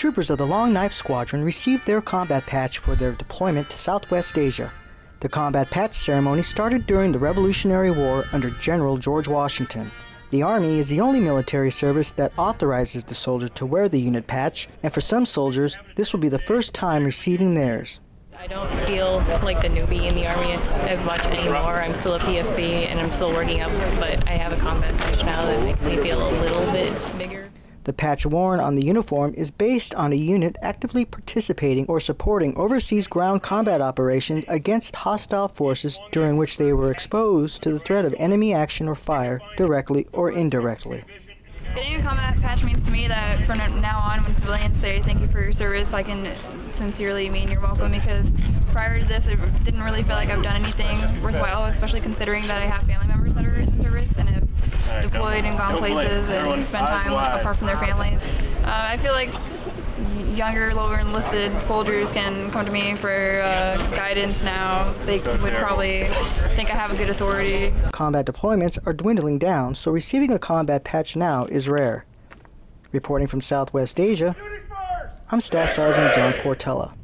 Troopers of the Long Knife Squadron received their combat patch for their deployment to Southwest Asia. The combat patch ceremony started during the Revolutionary War under General George Washington. The Army is the only military service that authorizes the soldier to wear the unit patch, and for some soldiers, this will be the first time receiving theirs. I don't feel like the newbie in the Army as much anymore. I'm still a PFC and I'm still working up, but I have a combat patch now that makes me feel a little bit bigger. The patch worn on the uniform is based on a unit actively participating or supporting overseas ground combat operations against hostile forces during which they were exposed to the threat of enemy action or fire, directly or indirectly. Getting a combat patch means to me that from now on, when civilians say thank you for your service, I can sincerely mean you're welcome, because prior to this, it didn't really feel like I've done anything worthwhile, especially considering that I have family members that are in the service and have deployed and gone places and spend time apart from their families. I feel like younger, lower enlisted soldiers can come to me for guidance now. They would probably think I have a good authority. Combat deployments are dwindling down, so receiving a combat patch now is rare. Reporting from Southwest Asia, I'm Staff Sergeant John Portella.